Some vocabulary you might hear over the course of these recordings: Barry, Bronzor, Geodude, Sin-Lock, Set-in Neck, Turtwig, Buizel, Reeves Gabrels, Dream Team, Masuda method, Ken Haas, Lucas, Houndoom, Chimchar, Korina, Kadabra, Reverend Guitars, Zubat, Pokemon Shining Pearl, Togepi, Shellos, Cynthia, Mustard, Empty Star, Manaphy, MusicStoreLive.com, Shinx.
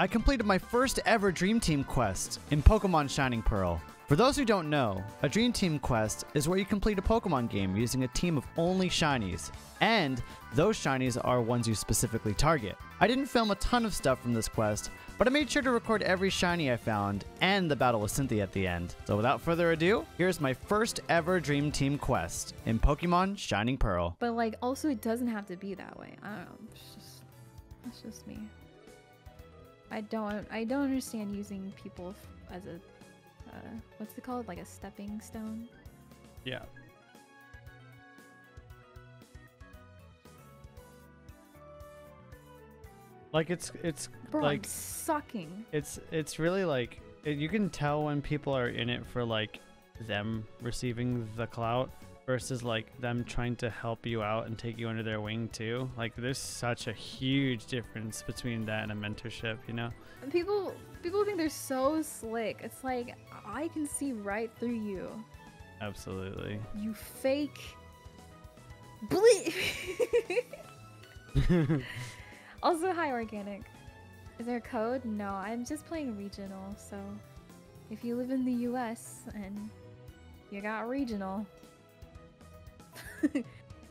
I completed my first ever Dream Team quest in Pokemon Shining Pearl. For those who don't know, a Dream Team quest is where you complete a Pokemon game using a team of only Shinies, and those Shinies are ones you specifically target. I didn't film a ton of stuff from this quest, but I made sure to record every Shiny I found and the battle with Cynthia at the end. So without further ado, here's my first ever Dream Team quest in Pokemon Shining Pearl. But like, also it doesn't have to be that way. I don't know, it's just me. I don't understand using people as a what's it called? Like a stepping stone? Yeah. Like it's bro, like I'm sucking. It's really like you can tell when people are in it for like them receiving the clout versus like them trying to help you out and take you under their wing too. Like there's such a huge difference between that and a mentorship, you know? People think they're so slick. It's like, I can see right through you. Absolutely. You fake. Also, hi, Organic. Is there a code? No, I'm just playing regional. So if you live in the US and you got regional,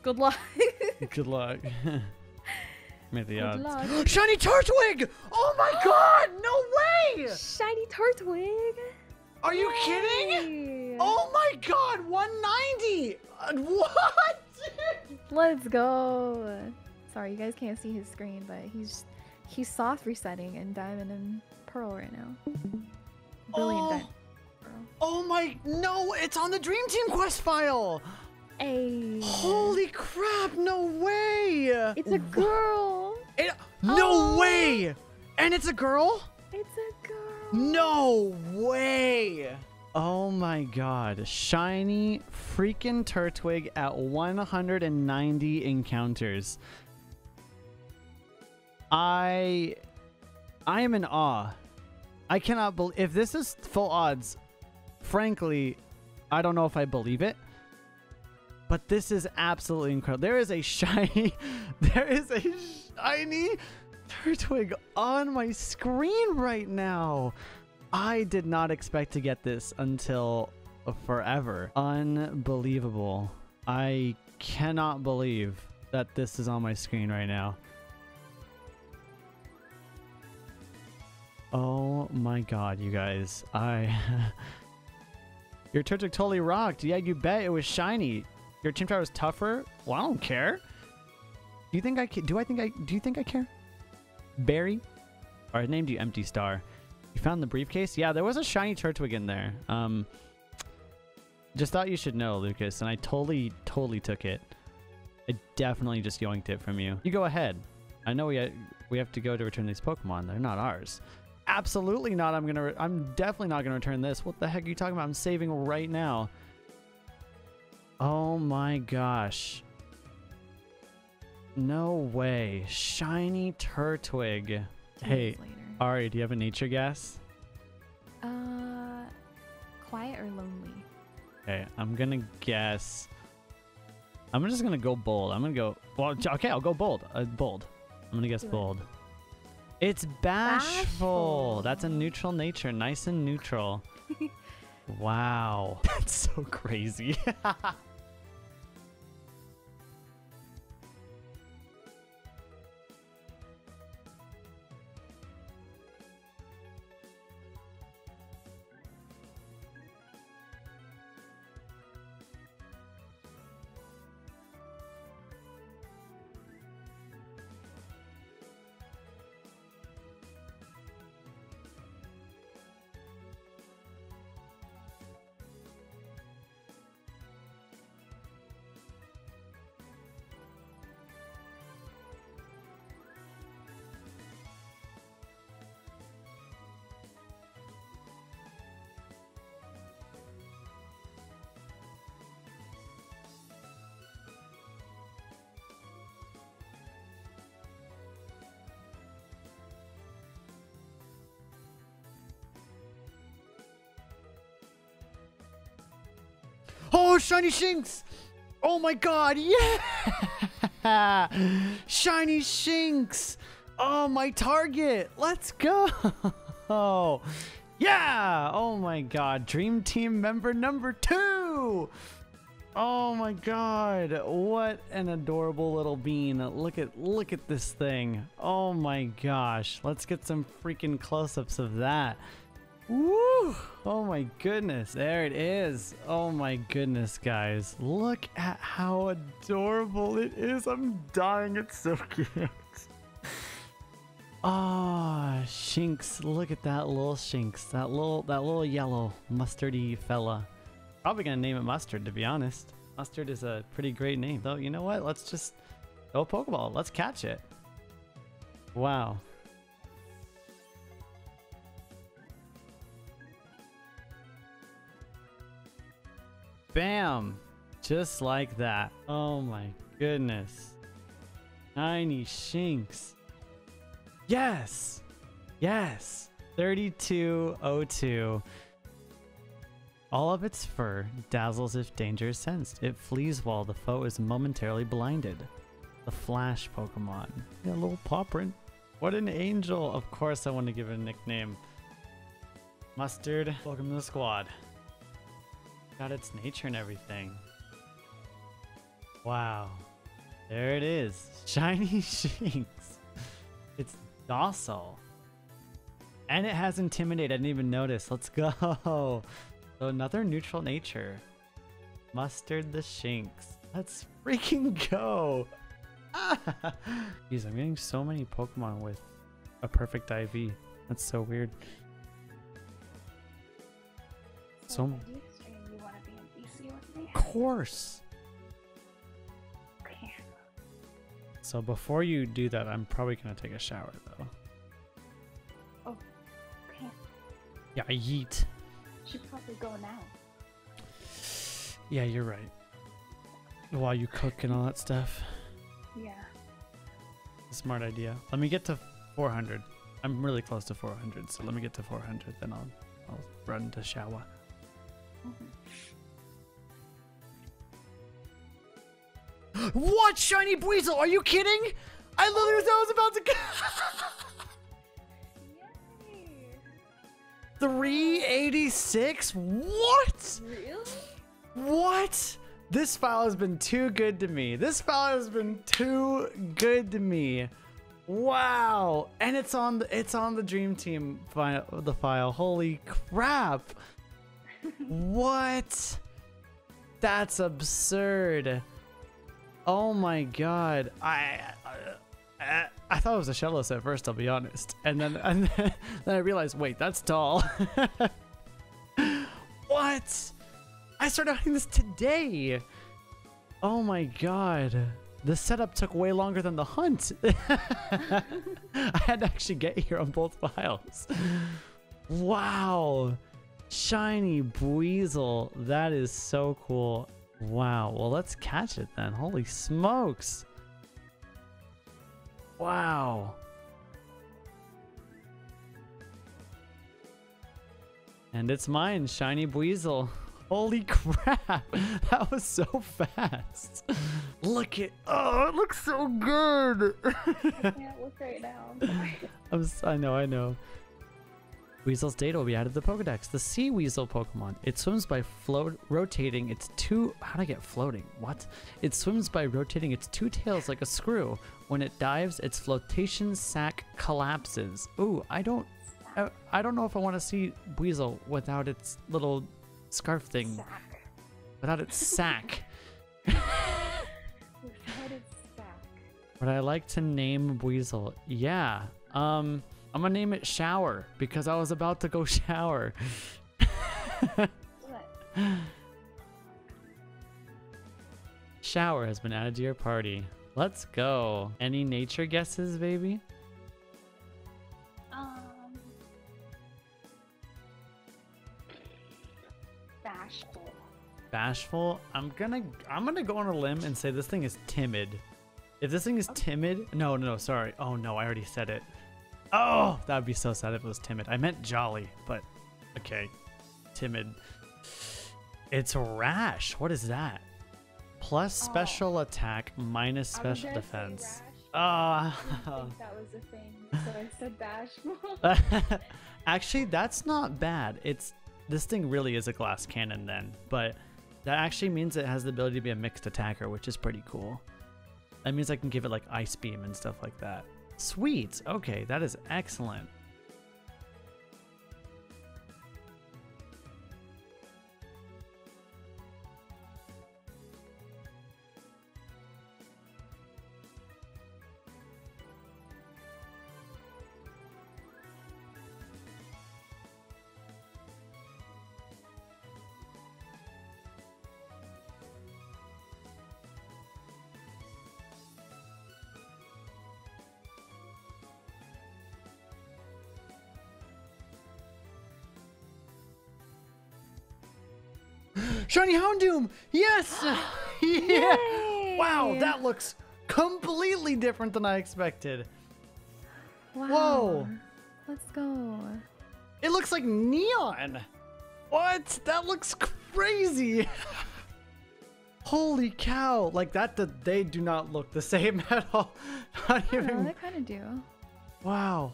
good luck. Good luck. May the odds. Luck. Shiny Turtwig! Oh my god! No way! Shiny Turtwig! Are you kidding? Oh my god! 190! What? Let's go! Sorry, you guys can't see his screen, but he's soft resetting in Diamond and Pearl right now. Brilliant. Oh, Diamond Pearl. Oh my! No! It's on the Dream Team quest file. Ay. Holy crap, no way! It's a girl! No way! And it's a girl? It's a girl! No way! Oh my god, shiny freaking Turtwig at 190 encounters. I am in awe. I cannot believe, if this is full odds, frankly, I don't know if I believe it. But this is absolutely incredible. There is a shiny Turtwig on my screen right now. I did not expect to get this until forever. Unbelievable. I cannot believe that this is on my screen right now. Oh my god, you guys. Your Turtwig totally rocked. Yeah, you bet it was shiny. Your Chimchar was tougher? Well, I don't care. Do you think I care? Barry? Or I named you Empty Star. You found the briefcase? Yeah, there was a shiny Turtwig in there. Just thought you should know, Lucas, and I totally took it. I definitely just yoinked it from you. You go ahead. I know we have to go to return these Pokemon. They're not ours. Absolutely not. I'm definitely not gonna return this. What the heck are you talking about? I'm saving right now. Oh my gosh. No way. Shiny Turtwig. Hey, Ari, do you have a nature guess? Quiet or lonely? Okay, I'm gonna guess. I'm just gonna go bold. I'll go bold. I'm gonna guess bold. It's bashful. That's a neutral nature. Nice and neutral. Wow. That's so crazy. Oh, shiny Shinx! Oh my god, yeah! Shiny Shinx! Oh, my target. Let's go. Yeah. Oh, my God. Dream Team member number 2. Oh, my God. What an adorable little bean. Look at this thing. Oh, my gosh. Let's get some freaking close-ups of that. Woo! Oh my goodness, there it is. Oh my goodness, guys. Look at how adorable it is. I'm dying, it's so cute. Ah, oh, Shinx, look at that little Shinx. That little yellow mustardy fella. Probably gonna name it Mustard, to be honest. Mustard is a pretty great name. Though, you know what? Let's just go Pokeball. Let's catch it. Wow. Bam! Just like that. Oh my goodness. Tiny Shinx. Yes! Yes! 3202. All of its fur dazzles if danger is sensed. It flees while the foe is momentarily blinded. The Flash Pokemon. Yeah, little paw print. What an angel! Of course I want to give it a nickname. Mustard, welcome to the squad. Got its nature and everything. Wow. There it is. Shiny Shinx. It's docile. And it has Intimidate. I didn't even notice. Let's go. So another neutral nature. Mustard the Shinx. Let's freaking go. Ah! Jeez, I'm getting so many Pokemon with a perfect IV. That's so weird. So many. Course. Okay. So before you do that, I'm probably gonna take a shower though. Oh. Okay. Yeah, yeet. Should probably go now. Yeah, you're right. While you cook and all that stuff. Yeah. Smart idea. Let me get to 400. I'm really close to 400, so let me get to 400, then I'll run to shower. Mm-hmm. What? Shiny Buizel? Are you kidding? I literally thought I was about to go. 386? What? Really? What? This file has been too good to me. This file has been too good to me. Wow. And it's on the Dream Team file, the file. Holy crap. What? That's absurd. Oh my God! I thought it was a Shellos at first. I'll be honest, and then I realized, wait, that's tall. What? I started hunting this today. Oh my God! The setup took way longer than the hunt. I had to actually get here on both files. Wow! Shiny Buizel. That is so cool. Wow, well let's catch it then. Holy smokes. Wow. And it's mine, Shiny Buizel. Holy crap. That was so fast. Look at, oh, it looks so good. I can't look right now. I know. Weasel's data will be added to the Pokedex. The Sea Weasel Pokemon. It swims by rotating its two... How'd I get floating? What? It swims by rotating its two tails like a screw. When it dives, its flotation sac collapses. Ooh, I don't know if I want to see Buizel without its little scarf thing. Sack. Without its sack. Without its sack. Would I like to name Buizel? Yeah. I'm gonna name it Shower because I was about to go shower. Shower has been added to your party. Let's go. Any nature guesses, baby? Bashful. Bashful? I'm gonna go on a limb and say this thing is timid. If this thing is timid, no, sorry. Oh no, I already said it. Oh, that would be so sad if it was timid. I meant jolly, but okay. Timid. It's rash. What is that? Plus special attack, minus special defense. Rash, I think that was a thing, so I said bashful. Actually, that's not bad. It's this thing really is a glass cannon then, but that actually means it has the ability to be a mixed attacker, which is pretty cool. That means I can give it like ice beam and stuff like that. Sweet. Okay, that is excellent. Shiny Houndoom! Yes! Yeah! Yay! Wow, that looks completely different than I expected. Wow. Whoa. Let's go. It looks like neon. What? That looks crazy. Holy cow. Like that, they do not look the same at all. Not I don't even... know, they kind of do. Wow.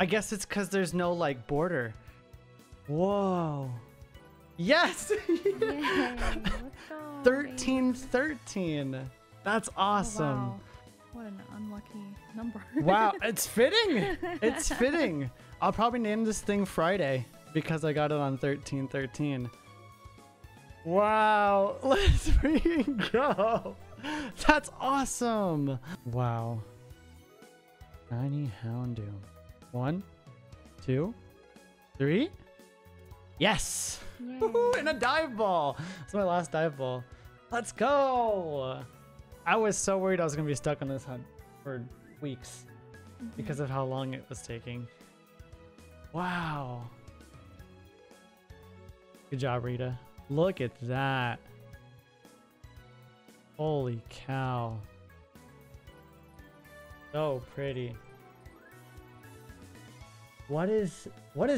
I guess it's because there's no like border. Whoa. Yes! Yay, 13-13. That's awesome. Oh, wow. What an unlucky number. Wow, it's fitting. It's fitting. I'll probably name this thing Friday because I got it on 13-13. Wow, let's freaking go. That's awesome. Wow. Shiny Houndoom. 1, 2, 3. Yes! Woohoo, and a dive ball! That's my last dive ball. Let's go! I was so worried I was going to be stuck on this hunt for weeks because of how long it was taking. Wow. Good job, Rita. Look at that. Holy cow. So pretty. What is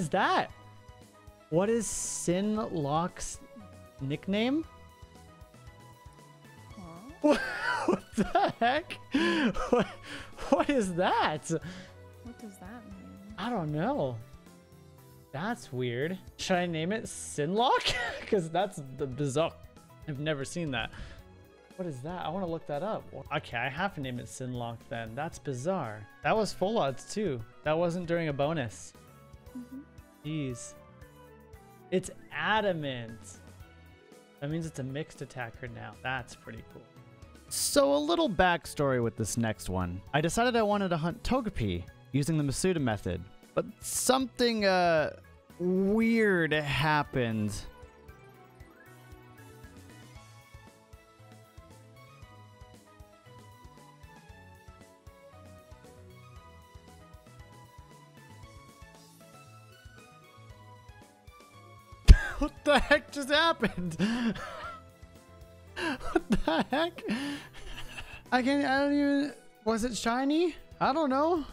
that? What is Sin-Lock's nickname? Huh? What the heck? What is that? What does that mean? I don't know. That's weird. Should I name it Sin-Lock? Because that's the bizarre. I've never seen that. What is that? I want to look that up. Okay, I have to name it Sin-Lock then. That's bizarre. That was full odds too. That wasn't during a bonus. Jeez. It's adamant. That means it's a mixed attacker now. That's pretty cool. So a little backstory with this next one. I decided I wanted to hunt Togepi using the Masuda method, but something weird happened. What the heck just happened? What the heck? I don't even... Was it shiny? I don't know.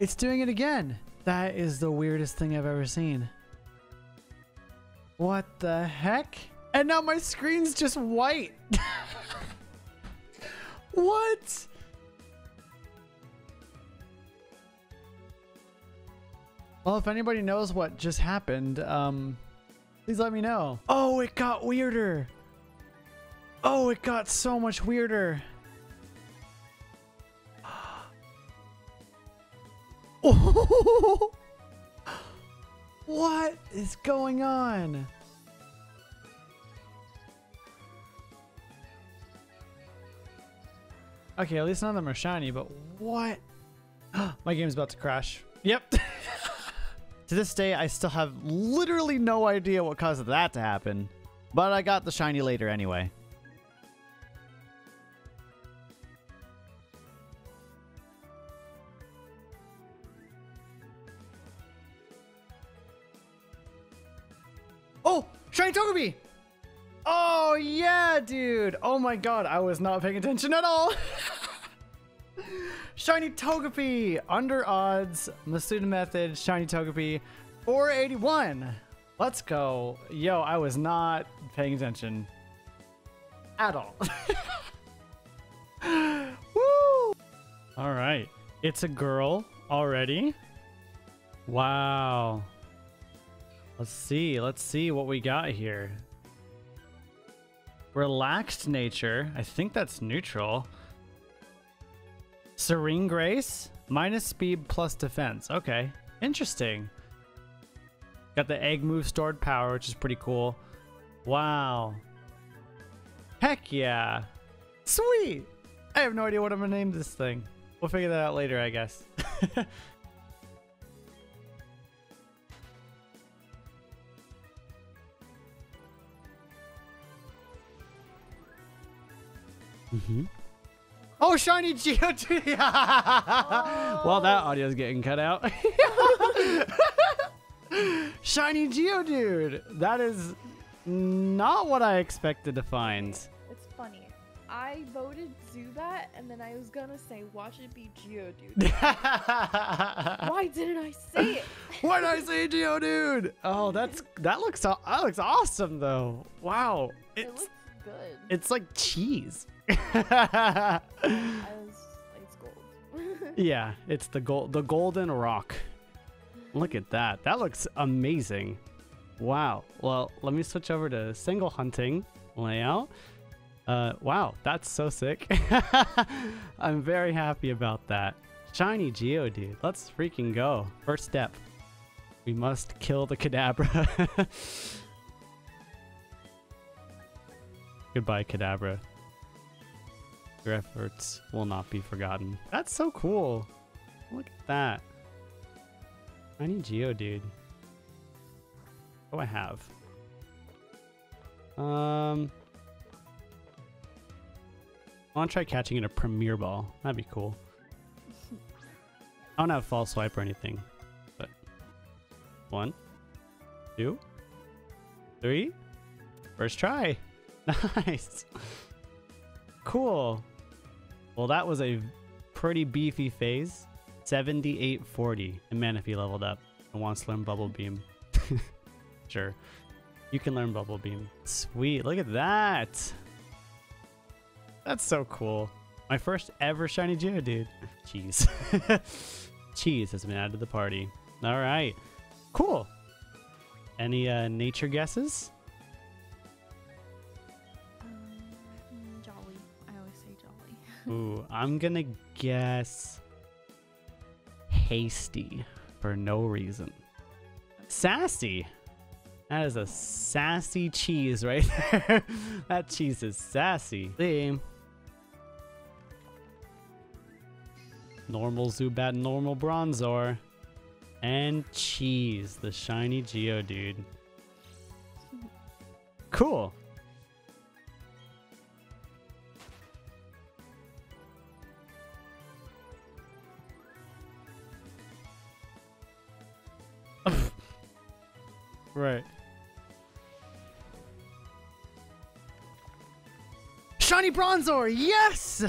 It's doing it again. That is the weirdest thing I've ever seen. What the heck? And now my screen's just white. What? Well, if anybody knows what just happened, please let me know. Oh, it got weirder. Oh, it got so much weirder. Oh, what is going on? Okay, at least none of them are shiny, but what? My game's about to crash. Yep. To this day, I still have literally no idea what caused that to happen, but I got the shiny later anyway. Oh, shiny Togepi! Oh yeah, dude. Oh my God, I was not paying attention at all. Shiny Togepi, under odds, Masuda method, shiny Togepi, 481. Let's go. Yo, I was not paying attention. at all. Woo! All right. It's a girl already. Wow. Let's see. Let's see what we got here. Relaxed nature. I think that's neutral. Serene grace. Minus speed plus defense. Okay. Interesting. Got the egg move stored power, which is pretty cool. Wow. Heck yeah. Sweet. I have no idea what I'm going to name this thing. We'll figure that out later, I guess. Mm-hmm. Oh, shiny Geodude! Oh. Well, that audio's getting cut out. Shiny Geodude! That is not what I expected to find. It's funny. I voted Zubat, and then I was gonna say, watch it be Geodude. Why didn't I say it? Why did I say Geodude? Oh, that looks awesome though. Wow, it looks good. It's like cheese. It's gold. Yeah, it's the golden rock. Look at that. That looks amazing. Wow. Well, let me switch over to single hunting layout. Wow, that's so sick. I'm very happy about that. Shiny Geodude. Let's freaking go. First step. We must kill the Kadabra. Goodbye, Kadabra. Your efforts will not be forgotten. That's so cool. Look at that. Shiny Geodude. What do I have? I want to try catching it a premier ball. That'd be cool. I don't have false swipe or anything, but 1, 2, 3, first try. Nice. Cool. Well, that was a pretty beefy phase. 7840. And Manaphy leveled up and wants to learn Bubble Beam. Sure. You can learn Bubble Beam. Sweet. Look at that. That's so cool. My first ever shiny Geodude. Cheese. Cheese has been added to the party. All right. Cool. Any nature guesses? Jolly. I always say jolly. Ooh, I'm going to guess hasty for no reason. Sassy. That is a sassy cheese right there. That cheese is sassy. See? Normal Zubat, normal Bronzor. And cheese, the shiny Geodude. Cool. Right. Shiny Bronzor, yes!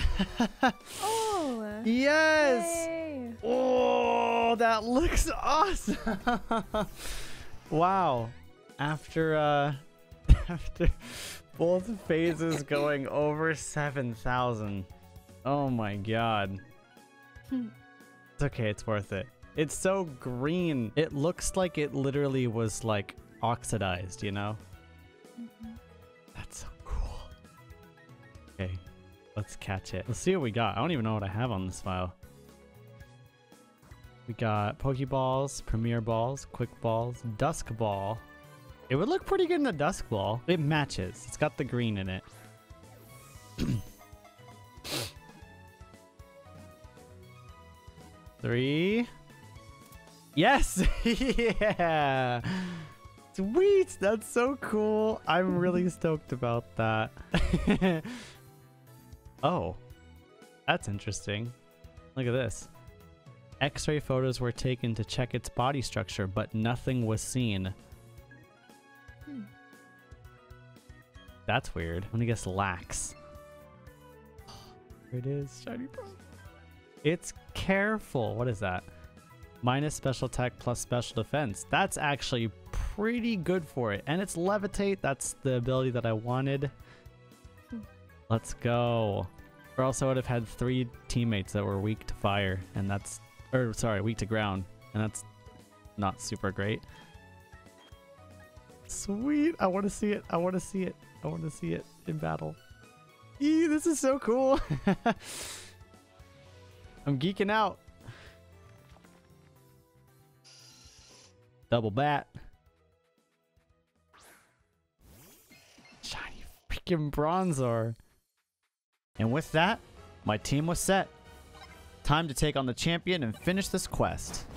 Oh! Yes! Yay. Oh, that looks awesome! Wow. After both phases going over 7,000. Oh my god. It's okay, it's worth it. It's so green. It looks like it literally was like oxidized, you know? Mm-hmm. That's so cool. Okay, let's catch it. Let's see what we got. I don't even know what I have on this file. We got Pokeballs, Premier Balls, Quick Balls, Dusk Ball. It would look pretty good in a Dusk Ball. It matches. It's got the green in it. Three. Yes! Yeah! Sweet! That's so cool! I'm really stoked about that. Oh. That's interesting. Look at this. X-ray photos were taken to check its body structure, but nothing was seen. Hmm. That's weird. I'm gonna guess lax. There it is. Shiny Bronzor. It's careful. What is that? Minus special attack plus special defense. That's actually pretty good for it. And it's levitate. That's the ability that I wanted. Let's go. Or else I would have had 3 teammates that were weak to fire, and that's, or sorry, weak to ground, and that's not super great. Sweet. I want to see it. I want to see it. I want to see it in battle. Eee, this is so cool. I'm geeking out. Double bat. Shiny freaking Bronzor. And with that, my team was set. Time to take on the champion and finish this quest.